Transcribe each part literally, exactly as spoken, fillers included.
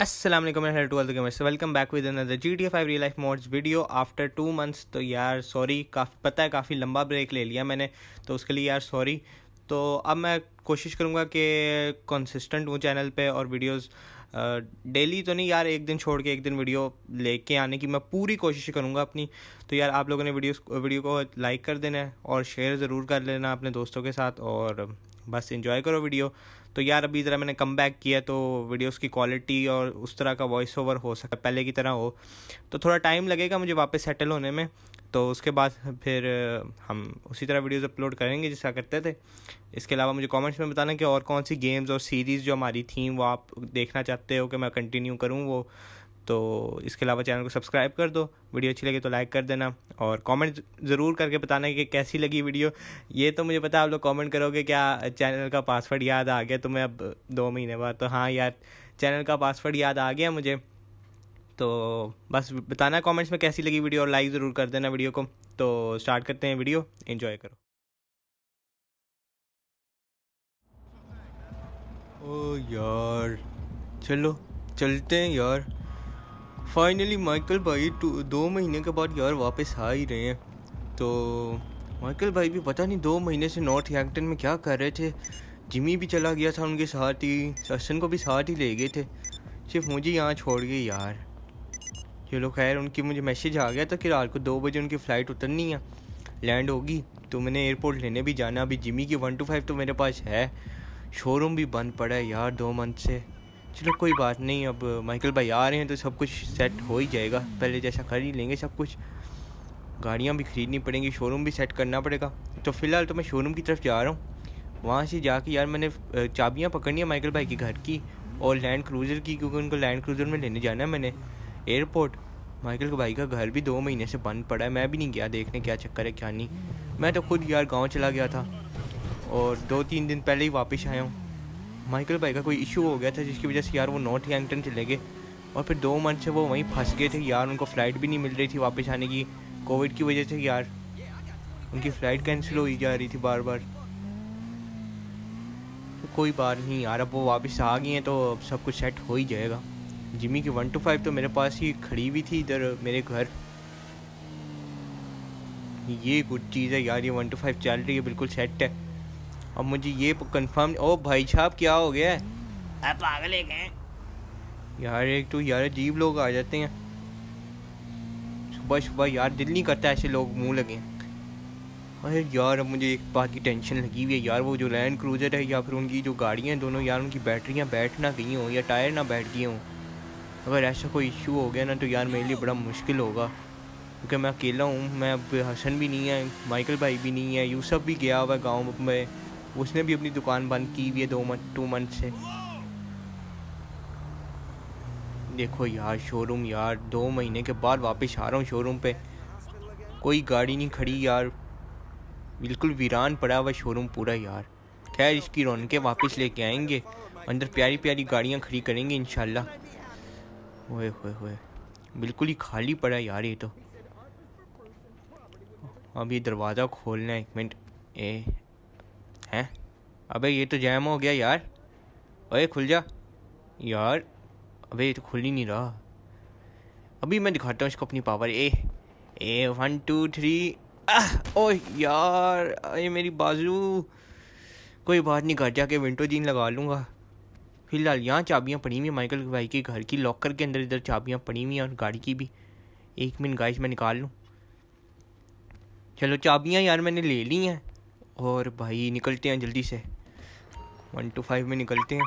अस्सलाम वालेकुम and welcome back with another GTA five real life mods video after two months. तो यार sorry, काफ़ी पता है काफ़ी लंबा ब्रेक ले लिया मैंने, तो उसके लिए यार सॉरी। तो अब मैं कोशिश करूँगा कि कंसिस्टेंट हूँ चैनल पे और वीडियोस डेली तो नहीं यार, एक दिन छोड़ के एक दिन वीडियो लेके आने की मैं पूरी कोशिश करूँगा अपनी। तो यार आप लोगों ने वीडियो वीडियो को लाइक कर देना है और शेयर ज़रूर कर लेना अपने दोस्तों के साथ, और बस एंजॉय करो वीडियो। तो यार अभी ज़रा मैंने कम बैक किया तो वीडियोस की क्वालिटी और उस तरह का वॉइस ओवर हो सकता है पहले की तरह हो, तो थोड़ा टाइम लगेगा मुझे वापस सेटल होने में। तो उसके बाद फिर हम उसी तरह वीडियोस अपलोड करेंगे जैसा करते थे। इसके अलावा मुझे कमेंट्स में बताना कि और कौन सी गेम्स और सीरीज़ जो हमारी थीं वो आप देखना चाहते हो कि मैं कंटिन्यू करूँ वो। तो इसके अलावा चैनल को सब्सक्राइब कर दो, वीडियो अच्छी लगे तो लाइक कर देना और कमेंट ज़रूर करके बताना कि कैसी लगी वीडियो। ये तो मुझे पता आप लोग कमेंट करोगे क्या चैनल का पासवर्ड याद आ गया तुम्हें अब दो महीने बाद। तो हाँ यार चैनल का पासवर्ड याद आ गया मुझे, तो बस बताना कमेंट्स में कैसी लगी वीडियो और लाइक ज़रूर कर देना वीडियो को। तो स्टार्ट करते हैं वीडियो, एंजॉय करो। ओ यार चलो चलते हैं यार। फाइनली माइकल भाई दो महीने के बाद यार वापस आ ही रहे हैं। तो माइकल भाई भी पता नहीं दो महीने से नॉर्थहैम्पटन में क्या कर रहे थे। जिमी भी चला गया था उनके साथ ही, हसन को भी साथ ही ले गए थे, सिर्फ मुझे यहाँ छोड़ गए यार। चलो खैर उनकी मुझे मैसेज आ गया था कि रात को दो बजे उनकी फ़्लाइट उतरनी है, लैंड होगी, तो मैंने एयरपोर्ट लेने भी जाना। अभी जिमी की वन टू फाइव तो मेरे पास है, शोरूम भी बंद पड़ा है यार दो मंथ से। चलो कोई बात नहीं, अब माइकल भाई आ रहे हैं तो सब कुछ सेट हो ही जाएगा, पहले जैसा कर ही लेंगे सब कुछ। गाड़ियाँ भी ख़रीदनी पड़ेंगी, शोरूम भी सेट करना पड़ेगा। तो फ़िलहाल तो मैं शोरूम की तरफ जा रहा हूँ, वहाँ से जाके यार मैंने चाबियाँ पकड़नी है माइकल भाई के घर की और लैंड क्रूज़र की, क्योंकि उनको लैंड क्रूज़र में लेने जाना है मैंने एयरपोर्ट। माइकल भाई का घर भी दो महीने से बंद पड़ा है, मैं भी नहीं गया देखने क्या चक्कर है क्या नहीं। मैं तो खुद यार गाँव चला गया था और दो तीन दिन पहले ही वापस आया हूँ। माइकल भाई का कोई इशू हो गया था जिसकी वजह से यार वो नॉर्थहैम्पटन चले गए और फिर दो मंथ से वो वहीं फंस गए थे यार। उनको फ़्लाइट भी नहीं मिल रही थी वापस आने की, कोविड की वजह से यार उनकी फ़्लाइट कैंसिल हो जा रही थी बार बार। तो कोई बात नहीं यार, अब वो वापस आ गई हैं तो अब सब कुछ सेट हो ही जाएगा। जिमी की वन टू फाइव तो मेरे पास ही खड़ी हुई थी इधर मेरे घर, ये गुड चीज़ है यार, ये वन टू फाइव चल रही है बिल्कुल सेट है। अब मुझे ये कंफर्म, ओ भाई साहब क्या हो गया है आप पागल है क्या यार। एक तो यार अजीब लोग आ जाते हैं सुबह सुबह यार, दिल नहीं करता ऐसे लोग मुंह लगे। अरे यार अब मुझे एक बात की टेंशन लगी हुई है यार, वो जो लैंड क्रूज़र है या फिर उनकी जो गाड़ियाँ हैं दोनों यार, उनकी बैटरियाँ बैठ ना गई हों या टायर ना बैठ गए हों। अगर ऐसा कोई इशू हो गया ना तो यार मेरे लिए बड़ा मुश्किल होगा, क्योंकि मैं अकेला हूँ। मैं अब हसन भी नहीं है, माइकल भाई भी नहीं है, यूसुफ भी गया हुआ है गाँव में, उसने भी अपनी दुकान बंद की हुई है दो मंथ टू मंथ से। देखो यार शोरूम यार दो महीने के बाद वापस आ रहा हूँ शोरूम पे, कोई गाड़ी नहीं खड़ी यार, बिल्कुल वीरान पड़ा हुआ शोरूम पूरा यार। खैर इसकी रौनकें वापस लेके आएंगे, अंदर प्यारी प्यारी गाड़ियाँ खड़ी करेंगे इंशाल्लाह। ओए होए होए बिल्कुल ही खाली पड़ा यार ये तो। अब ये दरवाज़ा खोलना है एक मिनट, ए हैं अबे ये तो जैम हो गया यार, अरे खुल जा यार, अबे ये तो खुल ही नहीं रहा। अभी मैं दिखाता हूँ इसको अपनी पावर, ए ए वन टू थ्री। ओ यार ये मेरी बाजू, कोई बात नहीं घर जाके विंडो जीन लगा लूँगा। फिलहाल यहाँ चाबियाँ पड़ी हुई माइकल भाई के घर की, लॉकर के अंदर इधर चाबियाँ पड़ी हुई हैं और गाड़ी की भी। एक मिनट गाइस मैं निकाल लूँ। चलो चाबियाँ यार मैंने ले ली हैं और भाई निकलते हैं जल्दी से, वन टू फाइव में निकलते हैं।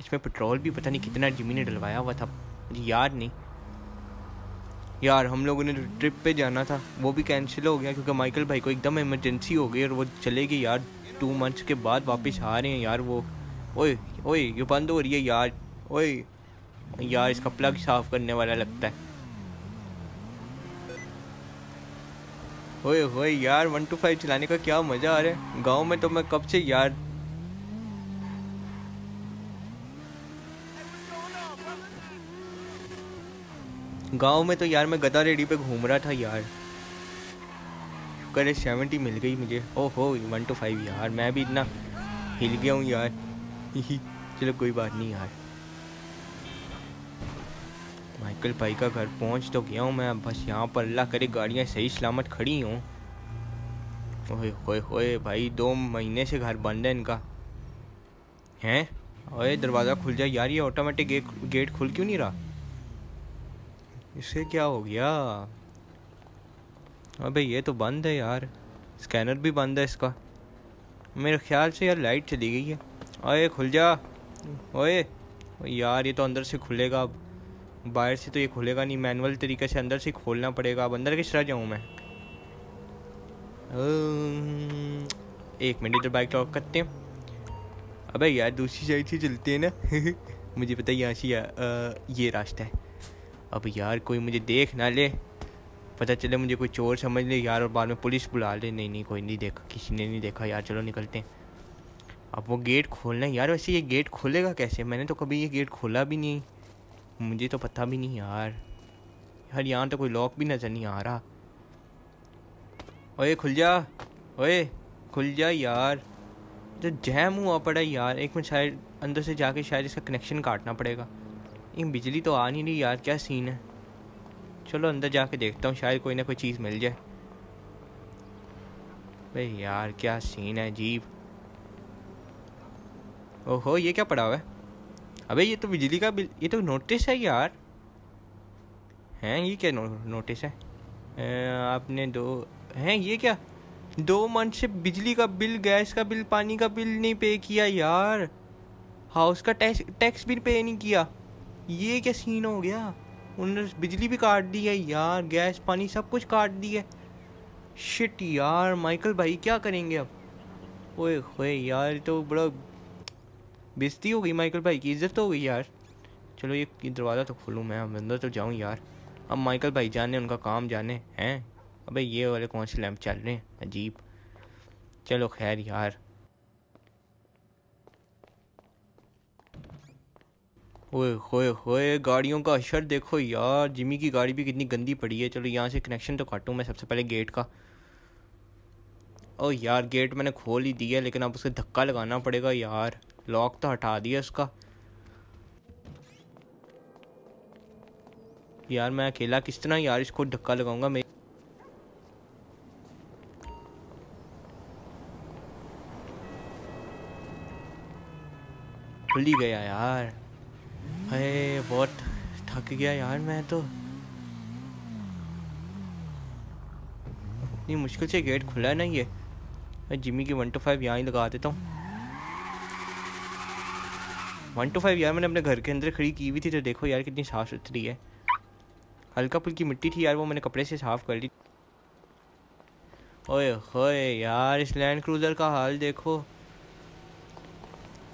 इसमें पेट्रोल भी पता नहीं कितना जिमी ने डलवाया हुआ था मुझे याद नहीं यार। हम लोगों ने ट्रिप पे जाना था वो भी कैंसिल हो गया क्योंकि माइकल भाई को एकदम इमरजेंसी हो गई और वो चले गए यार। टू मंथ्स के बाद वापस आ रहे हैं यार वो। ओए ओए ये बंद हो रही है यार, ओए यार इसका प्लग साफ़ करने वाला लगता है। होए होए यार वन टू फाइव चलाने का क्या मज़ा आ रहा है, गांव में तो मैं कब से यार। गांव में तो यार मैं गदा रेडी पे घूम रहा था यार, करे सेवेंटी मिल गई मुझे। ओहो वन टू फाइव यार मैं भी इतना हिल गया हूँ यार। चलो कोई बात नहीं यार, माइकल भाई का घर पहुंच तो गया हूँ मैं, बस यहाँ पर अल्लाह करे गाड़ियाँ सही सलामत खड़ी हों। ओए होए होए भाई, दो महीने से घर बंद है इनका। हैं ओए दरवाज़ा खुल जाए यार, ये ऑटोमेटिक गेट गेट खुल क्यों नहीं रहा, इससे क्या हो गया? अबे ये तो बंद है यार, स्कैनर भी बंद है इसका, मेरे ख्याल से यार लाइट चली गई है। ओए खुल जा, ओए यार ये तो अंदर से खुलेगा, अब बाहर से तो ये खुलेगा नहीं, मैनुअल तरीके से अंदर से खोलना पड़ेगा। अब अंदर किस तरह जाऊँ मैं? एक मिनट, इधर बाइक लॉक करते हैं। अबे यार दूसरी साइड से चलते हैं ना। मुझे पता है यहाँ से ये रास्ता है। अब यार कोई मुझे देख ना ले, पता चले मुझे कोई चोर समझ ले यार, और बाद में पुलिस बुला ले। नहीं नहीं, कोई नहीं देखा, किसी ने नहीं देखा यार, चलो निकलते हैं। अब वो गेट खोलना है यार, वैसे ये गेट खोलेगा कैसे? मैंने तो कभी ये गेट खोला भी नहीं, मुझे तो पता भी नहीं यार। यार यहाँ तो कोई लॉक भी नज़र नहीं आ रहा। ओए खुल जा, ओए खुल जा यार, तो जैम हुआ पड़ा यार। एक मिनट, शायद अंदर से जाके शायद इसका कनेक्शन काटना पड़ेगा। ये बिजली तो आ नहीं रही यार, क्या सीन है? चलो अंदर जाके देखता हूँ, शायद कोई ना कोई चीज़ मिल जाए। भाई यार क्या सीन है अजीब। ओहो ये क्या पड़ा हुआ है? अबे ये तो बिजली का बिल, ये तो नोटिस है यार। हैं ये क्या नो, नोटिस है? आ, आपने दो हैं ये क्या, दो मंथ से बिजली का बिल, गैस का बिल, पानी का बिल नहीं पे किया यार, हाउस का टैक्स टैक्स भी पे नहीं किया। ये क्या सीन हो गया? उन्होंने बिजली भी काट दी है यार, गैस पानी सब कुछ काट दी है। शिट यार, माइकल भाई क्या करेंगे अब? ओए होए यार तो बड़ा बेइज्जती हो गई, माइकल भाई की इज्जत तो हो गई यार। चलो ये दरवाज़ा तो खोलूँ मैं, अब अंदर तो जाऊँ यार। अब माइकल भाई जाने उनका काम जाने हैं। अबे ये वाले कौन से लैंप चल रहे हैं अजीब। चलो खैर यार। ओए होए होए, गाड़ियों का असर देखो यार, जिमी की गाड़ी भी कितनी गंदी पड़ी है। चलो यहाँ से कनेक्शन तो काटूँ मैं सबसे पहले गेट का। ओ यार गेट मैंने खोल ही दिया, लेकिन अब उसका धक्का लगाना पड़ेगा यार। लॉक तो हटा दिया उसका। यार मैं अकेला किस तरह यार इसको धक्का लगाऊंगा मैं? खुल ही गया यार। अरे बहुत थक गया यार मैं तो, इतनी मुश्किल से गेट खुला है ना ये। जिमी की वन टू फाइव यहाँ ही लगा देता हूँ। वन टू फाइव यार मैंने अपने घर के अंदर खड़ी की हुई थी, तो देखो यार कितनी साफ़ सुथरी है। हल्का फुल्की मिट्टी थी यार, वो मैंने कपड़े से साफ़ कर ली। ओए होए यार इस लैंड क्रूज़र का हाल देखो,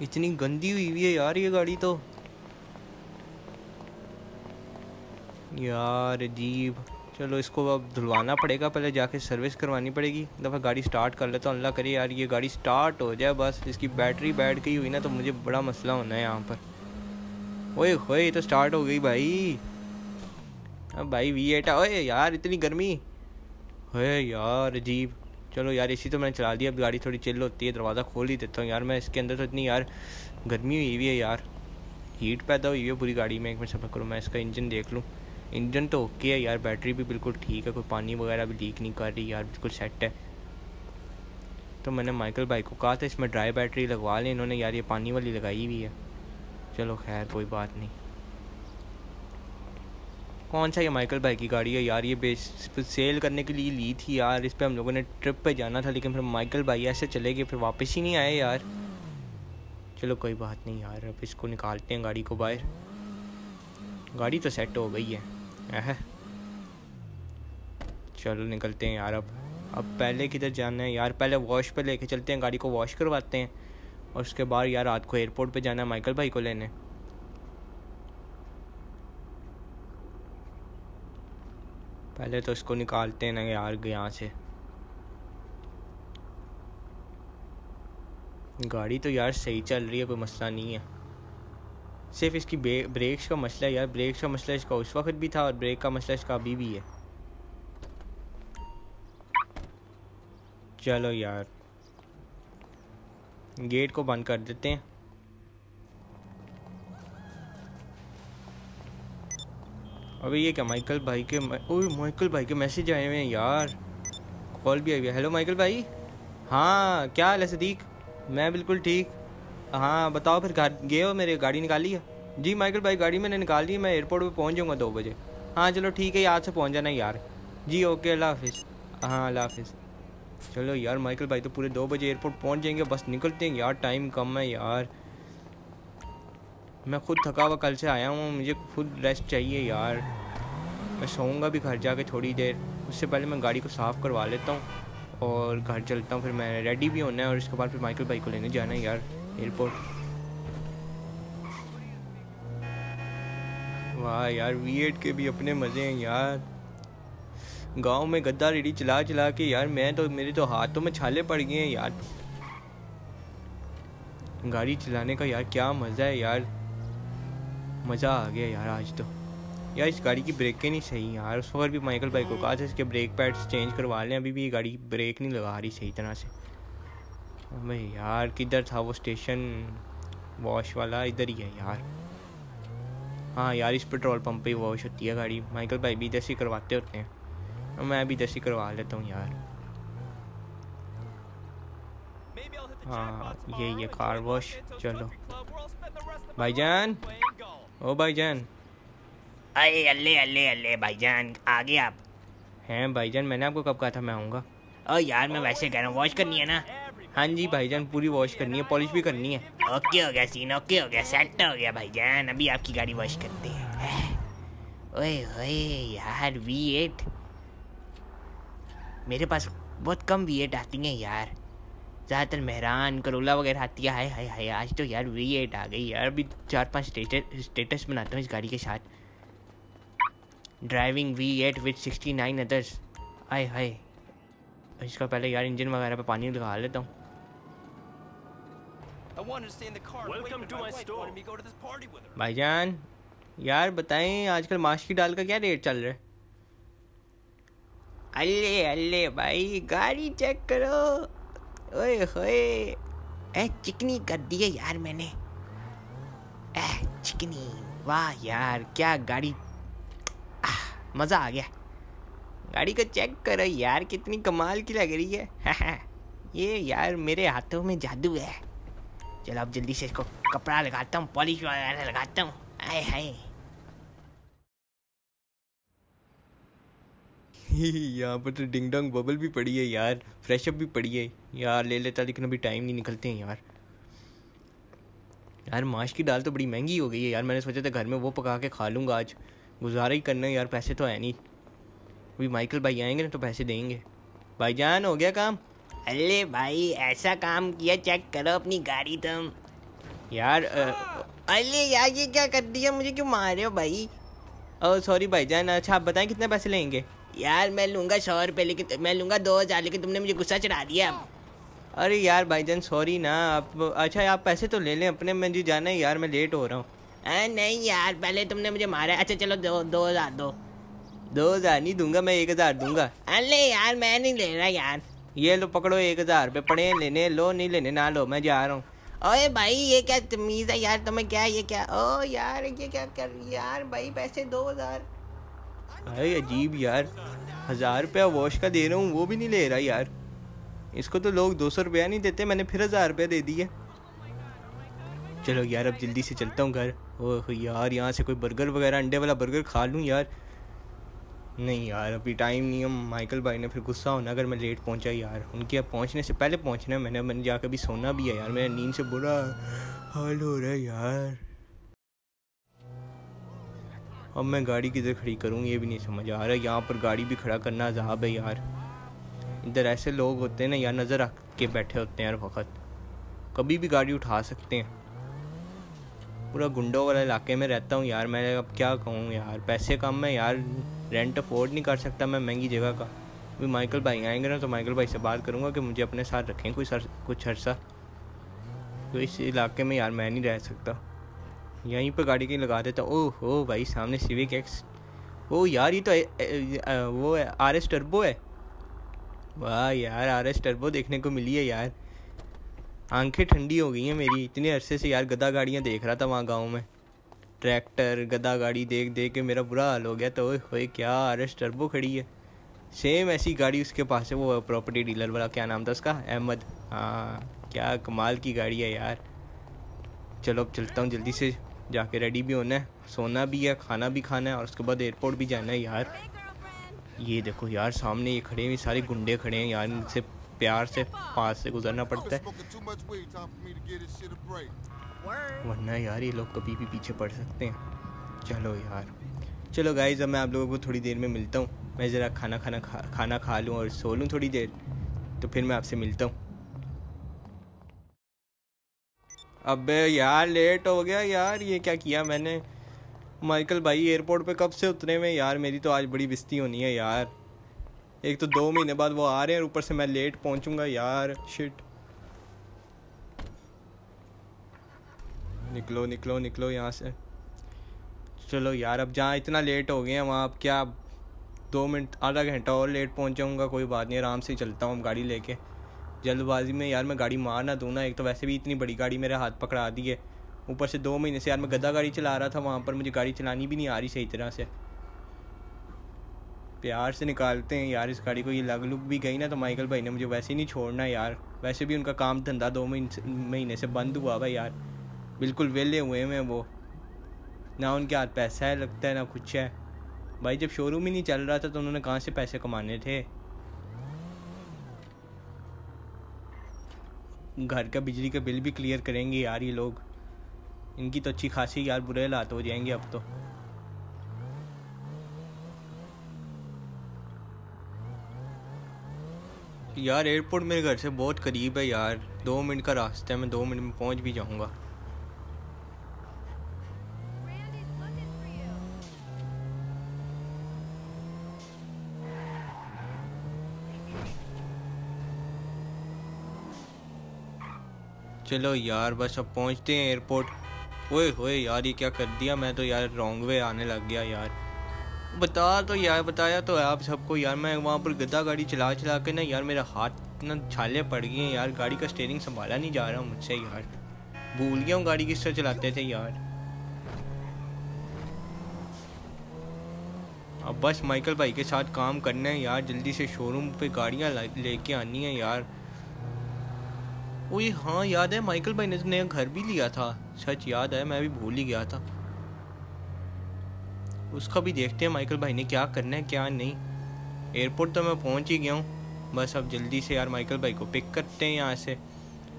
इतनी गंदी हुई हुई है यार ये गाड़ी तो यार अजीब। चलो इसको अब धुलवाना पड़ेगा, पहले जाके सर्विस करवानी पड़ेगी। दफ़ा गाड़ी स्टार्ट कर लेता हूँ, अल्लाह करे यार ये गाड़ी स्टार्ट हो जाए बस। इसकी बैटरी बैठ गई हुई ना तो मुझे बड़ा मसला होना है यहाँ पर। ओए होए ये तो स्टार्ट हो गई भाई। अब भाई वी एट, ओए यार इतनी गर्मी है यार अजीब। चलो यार एसी तो मैंने चला दिया, अब गाड़ी थोड़ी चिल होती है। दरवाज़ा खोल ही देता हूँ यार मैं, इसके अंदर तो इतनी यार गर्मी हुई हुई है यार, हीट पैदा हुई है पूरी गाड़ी में। एक मिनट सफर करूँ मैं, इसका इंजन देख लूँ। इंजन तो ओके है यार, बैटरी भी बिल्कुल ठीक है, कोई पानी वगैरह भी लीक नहीं कर रही यार, बिल्कुल सेट है। तो मैंने माइकल भाई को कहा था इसमें ड्राई बैटरी लगवा लें, इन्होंने यार ये पानी वाली लगाई हुई है। चलो खैर कोई बात नहीं। कौन सा ये माइकल भाई की गाड़ी है यार? ये बेस सेल करने के लिए ली थी यार, इस पर हम लोगों ने ट्रिप पे जाना था, लेकिन फिर माइकल भाई ऐसे चले गए, फिर वापस ही नहीं आए यार। चलो कोई बात नहीं यार, अब इसको निकालते हैं गाड़ी को बाहर। गाड़ी तो सेट हो गई है। अह चलो निकलते हैं यार। अब अब पहले किधर जाना है यार? पहले वॉश पे लेके चलते हैं गाड़ी को, वॉश करवाते हैं, और उसके बाद यार रात को एयरपोर्ट पे जाना है माइकल भाई को लेने। पहले तो इसको निकालते हैं ना यार यहाँ से। गाड़ी तो यार सही चल रही है, कोई मसला नहीं है, सिर्फ इसकी ब्रेक्स का मसला है यार। ब्रेक्स का मसला इसका उस वक्त भी था, और ब्रेक का मसला इसका अभी भी है। चलो यार गेट को बंद कर देते हैं। अभी ये क्या माइकल भाई के ओ माइकल भाई के मैसेज आए हुए हैं यार, कॉल भी आई हुई है। हेलो माइकल भाई, हाँ क्या हाल है सदीक? मैं बिल्कुल ठीक, हाँ बताओ फिर गए हो, मेरी गाड़ी निकाली है? जी माइकल भाई गाड़ी मैंने निकाल ली, मैं एयरपोर्ट पे पहुंच जाऊँगा दो बजे। हाँ चलो ठीक है, आज से पहुंच जाना यार। जी ओके अल्लाह हाफिज़। हाँ अल्लाह हाफिज़। चलो यार माइकल भाई तो पूरे दो बजे एयरपोर्ट पहुंच जाएंगे, बस निकलते हैं यार, टाइम कम है यार। मैं खुद थका हुआ कल से आया हूँ, मुझे खुद रेस्ट चाहिए यार। मैं सोऊंगा भी घर जाके थोड़ी देर, उससे पहले मैं गाड़ी को साफ़ करवा लेता हूँ और घर चलता हूँ। फिर मैं रेडी भी होना है और इसके बाद फिर माइकल भाई को लेने जाना है यार एयरपोर्ट। वाह यार वी एट के भी अपने मज़े हैं यार। गांव में गद्दा रेडी चला चला के यार मैं तो मेरे तो हाथों में छाले पड़ गए हैं यार। गाड़ी चलाने का यार क्या मज़ा है यार, मज़ा आ गया यार आज तो। यार इस गाड़ी की ब्रेकें नहीं सही यार, उस वक्त भी माइकल भाई को कहा था इसके ब्रेक पैड्स चेंज करवा लें, अभी भी ये गाड़ी ब्रेक नहीं लगा रही सही तरह से। भाई यार किधर था वो स्टेशन वॉश वाला? इधर ही है यार। हाँ यार इस पेट्रोल पंप पे वॉश होती है गाड़ी, माइकल भाई भी इधर से करवाते होते हैं, मैं भी इधर से करवा लेता हूँ यार। हाँ यही है कार वॉश। चलो भाईजान, ओ भाईजान, अरे अल्ले अल्ले अल्ले भाईजान आ गए आप? हैं भाईजान, मैंने आपको कब कहा था मैं आऊँगा? ओ यार मैं वैसे कह रहा हूँ, वॉश करनी है ना? हाँ जी भाईजान पूरी वॉश करनी है, पॉलिश भी करनी है। ओके हो गया सीन, ओके हो गया, सेट हो गया भाईजान, अभी आपकी गाड़ी वॉश करते हैं। ओए ओए यार वी एट, मेरे पास बहुत कम वी एट आती हैं यार, ज़्यादातर मेहरान करोला वगैरह आती है। हाय हाय हाय आज तो यार वी एट आ गई यार। अभी चार पांच स्टेटस स्टेटस बनाता हूँ इस गाड़ी के साथ। Driving V eight with sixty nine others. हाय हाय, इसका पहले यार इंजन वगैरह पे पानी लगा लेता हूँ। भाईजान यार बताएं आजकल मास्की डाल का क्या रेट चल रहा है? अल्ले अल्ले भाई गाड़ी चेक करो, ओए होए ए चिकनी कर दी है यार मैंने, ए चिकनी। वाह यार क्या गाड़ी, मज़ा आ गया। गाड़ी को चेक करो यार कितनी कमाल की लग रही है। ये यार मेरे हाथों में जादू है। चलो अब जल्दी से इसको कपड़ा लगाता हूँ, पॉलिश वगैरह लगाता हूँ। आए हाय यहाँ पर तो डिंग डोंग बबल भी पड़ी है यार, फ्रेशअप भी पड़ी है यार, ले लेता लेकिन अभी टाइम नहीं निकलते हैं यार। यार माश की दाल तो बड़ी महंगी हो गई है यार, मैंने सोचा था घर में वो पका के खा लूँगा, आज गुजारा ही करना है यार, पैसे तो है नहीं। अभी माइकल भाई आएंगे ना तो पैसे देंगे। भाईजान हो गया काम? अरे भाई ऐसा काम किया, चेक करो अपनी गाड़ी तुम यार। अरे यार ये क्या कर दिया, मुझे क्यों मार रहे हो भाई? ओह सॉरी भाईजान। अच्छा आप बताएं कितने पैसे लेंगे? यार मैं लूँगा सौ रुपये लेकिन मैं लूँगा दो हज़ार लेकिन तुमने मुझे गुस्सा चढ़ा दिया। अरे यार भाईजान सॉरी ना आप, अच्छा आप पैसे तो ले लें अपने, मैं जी जाना है यार, मैं लेट हो रहा हूँ। नहीं यार पहले तुमने मुझे मारा। अच्छा चलो दो दो हज़ार दो दो हज़ार नहीं दूंगा मैं, एक हज़ार दूंगा। अरे यार मैं नहीं ले रहा यार। ये लो पकड़ो एक हज़ार रुपये, पड़े लेने लो, नहीं लेने ना लो, मैं जा रहा हूँ। ओए भाई ये क्या तमीज़ है यार तुम्हें, क्या ये क्या? ओ यार ये क्या कर यार भाई, पैसे दो हज़ार। अरे अजीब यार, हज़ार रुपया वॉश का दे रहा हूँ वो भी नहीं ले रहा यार, इसको तो लोग दो सौ रुपया नहीं देते, मैंने फिर हज़ार रुपया दे दिया। चलो यार अब जल्दी से चलता हूँ घर। ओह यार यहाँ से कोई बर्गर वगैरह, अंडे वाला बर्गर खा लूँ यार। नहीं यार अभी टाइम नहीं है, माइकल भाई ने फिर गुस्सा होना अगर मैं लेट पहुंचा यार, उनके अब पहुंचने से पहले पहुंचना है मैंने। मैंने जाकर भी सोना भी है यार, मेरा नींद से बुरा हाल हो रहा है यार। अब मैं गाड़ी किधर खड़ी करूँ ये भी नहीं समझ आ रहा, यहाँ पर गाड़ी भी खड़ा करना अज़ाब है यार। इधर ऐसे लोग होते हैं ना यार, नज़र रख के बैठे होते हैं हर वक्त, कभी भी गाड़ी उठा सकते हैं। पूरा गुंडों वाले इलाके में रहता हूँ यार मैं, अब क्या कहूँ यार, पैसे कम है यार, रेंट अफोर्ड नहीं कर सकता मैं महंगी जगह का। अभी माइकल भाई आएंगे ना तो माइकल भाई से बात करूँगा कि मुझे अपने साथ रखें कोई सर कुछ अरसा, तो इस इलाके में यार मैं नहीं रह सकता। यहीं पर गाड़ी कहीं लगा देता। ओह हो भाई सामने सिविक एक्स, ओ यार ये तो ए, ए, ए, वो है आर एस टर्बो है। वाह यार आर एस टर्बो देखने को मिली है यार, आंखें ठंडी हो गई हैं मेरी, इतने अरसे से यार गधा गाड़ियाँ देख रहा था वहाँ गाँव में। ट्रैक्टर गदा गाड़ी देख देख के मेरा बुरा हाल हो गया। तो ओए क्या आर एस टर्बो खड़ी है, सेम ऐसी गाड़ी उसके पास है, वो प्रॉपर्टी डीलर वाला, क्या नाम था उसका, अहमद। हाँ क्या कमाल की गाड़ी है यार। चलो अब चलता हूँ जल्दी से, जाके रेडी भी होना है, सोना भी है, खाना भी खाना है और उसके बाद एयरपोर्ट भी जाना है यार। ये देखो यार सामने ये खड़े हैं, सारे गुंडे खड़े हैं यार, इनसे प्यार से पास से गुजरना पड़ता है वरना यार ये लोग कभी भी पीछे पड़ सकते हैं। चलो यार, चलो गाइज अब मैं आप लोगों को थोड़ी देर में मिलता हूँ, मैं ज़रा खाना खाना खा खाना खा लूँ और सो लूँ थोड़ी देर, तो फिर मैं आपसे मिलता हूँ। अबे यार लेट हो गया यार, ये क्या किया मैंने। माइकल भाई एयरपोर्ट पे कब से उतरे में यार, मेरी तो आज बड़ी बिस्ती होनी है यार। एक तो दो महीने बाद वो आ रहे हैं, ऊपर से मैं लेट पहुंचूंगा यार, शिट। निकलो निकलो निकलो यहाँ से। चलो यार अब जहाँ इतना लेट हो गए हैं वहाँ अब क्या, दो मिनट आधा घंटा और लेट पहुँच जाऊँगा, कोई बात नहीं, आराम से चलता हूँ गाड़ी लेके। जल्दबाजी में यार मैं गाड़ी मार ना दूँ ना, एक तो वैसे भी इतनी बड़ी गाड़ी मेरे हाथ पकड़ा दी है, ऊपर से दो महीने से यार मैं गधा गाड़ी चला रहा था, वहाँ पर मुझे गाड़ी चलानी भी नहीं आ रही सही तरह से। प्यार से निकालते हैं यार इस गाड़ी को, ये लग लुक भी गई ना तो माइकल भाई ने मुझे वैसे ही नहीं छोड़ना यार। वैसे भी उनका काम धंधा दो महीने से बंद हुआ भाई यार, बिल्कुल वेले हुए हैं वो, ना उनके हाथ पैसा है लगता है ना कुछ है भाई। जब शोरूम ही नहीं चल रहा था तो उन्होंने कहाँ से पैसे कमाने थे। घर का बिजली का बिल भी क्लियर करेंगे यार ये लोग, इनकी तो अच्छी खासी यार बुरे हालात हो जाएंगे अब तो। यार एयरपोर्ट मेरे घर से बहुत करीब है यार, दो मिनट का रास्ता है, मैं दो मिनट में पहुंच भी जाऊंगा। चलो यार बस अब पहुंचते हैं एयरपोर्ट। ओए होए यार ये क्या कर दिया, मैं तो यार रॉन्ग वे आने लग गया यार। बता तो यार बताया तो आप सबको यार, मैं वहाँ पर गधा गाड़ी चला चला के ना यार मेरा हाथ ना छाले पड़ गए हैं यार, गाड़ी का स्टीयरिंग संभाला नहीं जा रहा मुझसे यार, भूल गया हूँ गाड़ी किस तरह चलाते थे यार। अब बस माइकल भाई के साथ काम करना है यार, जल्दी से शोरूम पर गाड़ियाँ लेके आनी है यार। ओए हाँ याद है माइकल भाई ने तो नया घर भी लिया था, सच याद है, मैं भी भूल ही गया था। उसका भी देखते हैं माइकल भाई ने क्या करना है क्या नहीं। एयरपोर्ट तो मैं पहुंच ही गया हूँ, बस अब जल्दी से यार माइकल भाई को पिक करते हैं यहाँ से,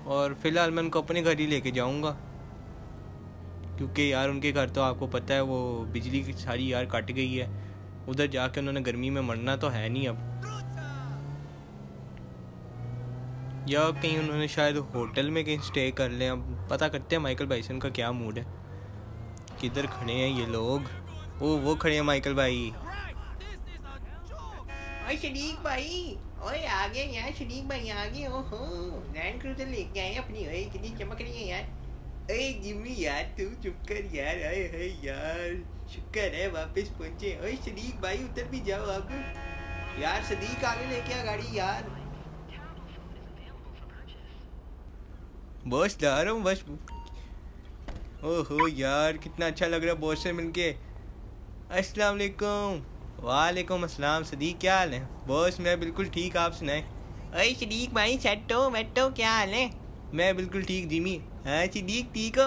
और फिलहाल मैं उनको अपने घर ही लेके जाऊँगा क्योंकि यार उनके घर तो आपको पता है वो बिजली की सारी यार कट गई है, उधर जाके उन्होंने गर्मी में मरना तो है नहीं अब। या कहीं उन्होंने शायद होटल में कहीं स्टे कर लें, अब पता करते हैं माइकल भाई से उनका क्या मूड है। किधर खड़े हैं ये लोग, ओ वो खड़े हैं माइकल भाई। ओए सदीक भाई, ओए आ गए यार सदीक भाई आ गए, ओहो लैंड क्रूजर लेके आए अपनी, ओए कितनी चमक रही है यार। ओए जिमी यार तू चुप कर यार, आए है यार, शुक्र है वापस पहुंचे। ओए सदीक भाई उधर भी जाओ आप यार, सदीक आगे लेके आ गाड़ी यार। बॉस ला रहा हूँ बस। ओहो यार कितना अच्छा लग रहा है बॉस से मिलके। अस्सलाम वालेकुम। वालेकुम अस्सलाम सदीक, क्या हाल है? बॉस मैं बिल्कुल ठीक, आप सुनाएं? अरे सदीक भाई सेट हो बैठो, क्या हाल है? मैं बिल्कुल ठीक जिमी। हाँ सदीक ठीक हो?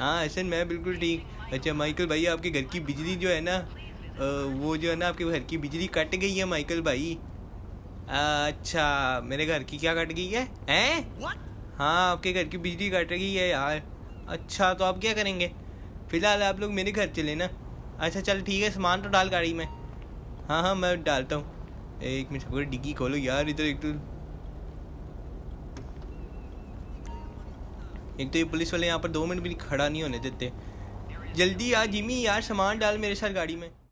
हाँ हसन मैं बिल्कुल ठीक। अच्छा माइकल भाई आपके घर की बिजली जो है ना वो जो है ना आपके घर की बिजली कट गई है माइकल भाई। अच्छा मेरे घर की क्या कट गई है? हैं हाँ आपके घर की बिजली कट रही है यार। अच्छा तो आप क्या करेंगे? फ़िलहाल आप लोग मेरे घर चले ना। अच्छा चल ठीक है, सामान तो डाल गाड़ी में। हाँ हाँ मैं डालता हूँ, एक मिनट पूरी डिग्गी खोलो यार। इधर एक तो एक तो ये पुलिस वाले यहाँ पर दो मिनट भी खड़ा नहीं होने देते। जल्दी आ जिमी यार, सामान डाल मेरे साथ गाड़ी में।